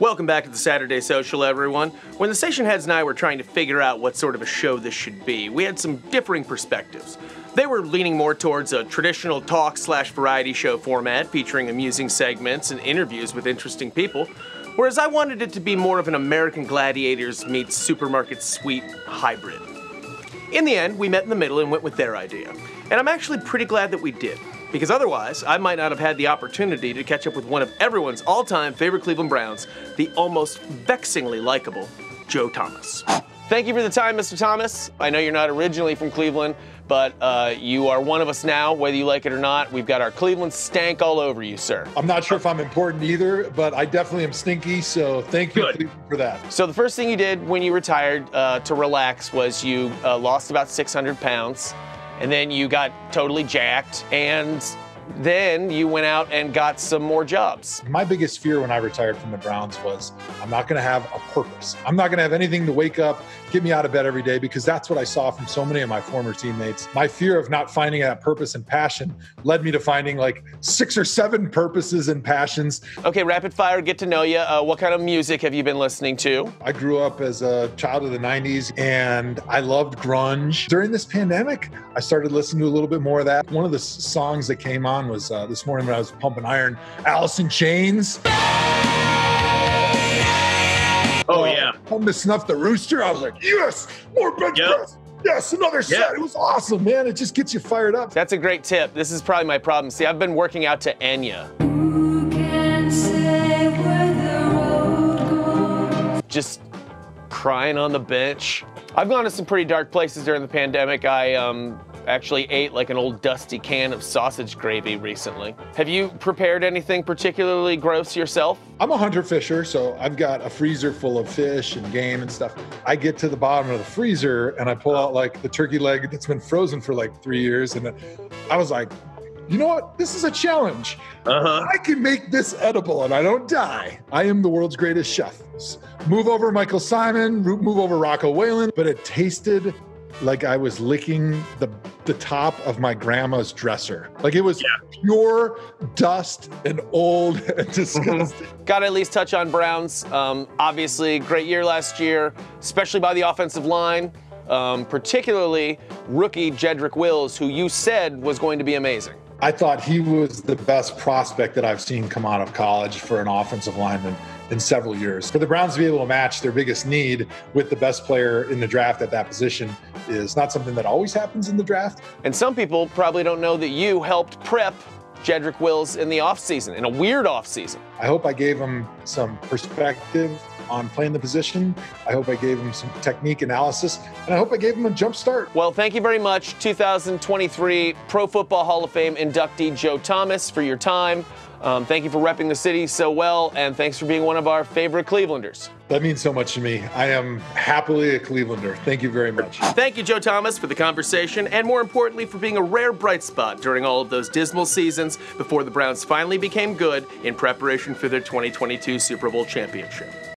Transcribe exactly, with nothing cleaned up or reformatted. Welcome back to The Saturday Social, everyone. When the station heads and I were trying to figure out what sort of a show this should be, we had some differing perspectives. They were leaning more towards a traditional talk slash variety show format featuring amusing segments and interviews with interesting people, whereas I wanted it to be more of an American Gladiators meets Supermarket Sweep hybrid. In the end, we met in the middle and went with their idea. And I'm actually pretty glad that we did, because otherwise, I might not have had the opportunity to catch up with one of everyone's all-time favorite Cleveland Browns, the almost vexingly likable Joe Thomas. Thank you for the time, Mister Thomas. I know you're not originally from Cleveland, but uh, you are one of us now, whether you like it or not. We've got our Cleveland stank all over you, sir. I'm not sure if I'm important either, but I definitely am stinky, so thank you Good. for that. So the first thing you did when you retired uh, to relax was you uh, lost about six hundred pounds. And then you got totally jacked, and then you went out and got some more jobs. My biggest fear when I retired from the Browns was I'm not going to have a purpose. I'm not going to have anything to wake up, get me out of bed every day, because that's what I saw from so many of my former teammates. My fear of not finding that purpose and passion led me to finding like six or seven purposes and passions. Okay, rapid fire, get to know you. Uh, what kind of music have you been listening to? I grew up as a child of the nineties, and I loved grunge. During this pandemic, I started listening to a little bit more of that. One of the songs that came on was uh, this morning when I was pumping iron, Alice in Chains. Oh, yeah. Uh, pumping the snuff, the Rooster. I was like, yes, more bench yep. press. Yes, another set. Yep. It was awesome, man. It just gets you fired up. That's a great tip. This is probably my problem. See, I've been working out to Enya. Who can say where the road goes? Just crying on the bench. I've gone to some pretty dark places during the pandemic. I, um... actually ate like an old dusty can of sausage gravy recently. Have you prepared anything particularly gross yourself? I'm a hunter fisher, so I've got a freezer full of fish and game and stuff. I get to the bottom of the freezer and I pull out like the turkey leg that's been frozen for like three years. And I was like, you know what? This is a challenge. Uh-huh. I can make this edible and I don't die. I am the world's greatest chef. Move over Michael Simon, move over Rocco Whalen, but it tasted like I was licking the the top of my grandma's dresser. Like it was yeah. pure dust and old and disgusting. Gotta at least touch on Browns. Um, obviously, great year last year, especially by the offensive line, um, particularly rookie Jedrick Wills, who you said was going to be amazing. I thought he was the best prospect that I've seen come out of college for an offensive lineman in several years. For the Browns to be able to match their biggest need with the best player in the draft at that position is not something that always happens in the draft. And some people probably don't know that you helped prep Jedrick Wills in the offseason, in a weird offseason. I hope I gave him some perspective on playing the position. I hope I gave him some technique analysis, and I hope I gave him a jump start. Well, thank you very much, two thousand twenty-three Pro Football Hall of Fame inductee Joe Thomas, for your time. Um, thank you for repping the city so well, and thanks for being one of our favorite Clevelanders. That means so much to me. I am happily a Clevelander. Thank you very much. Thank you, Joe Thomas, for the conversation, and more importantly, for being a rare bright spot during all of those dismal seasons before the Browns finally became good in preparation for their twenty twenty-two Super Bowl championship.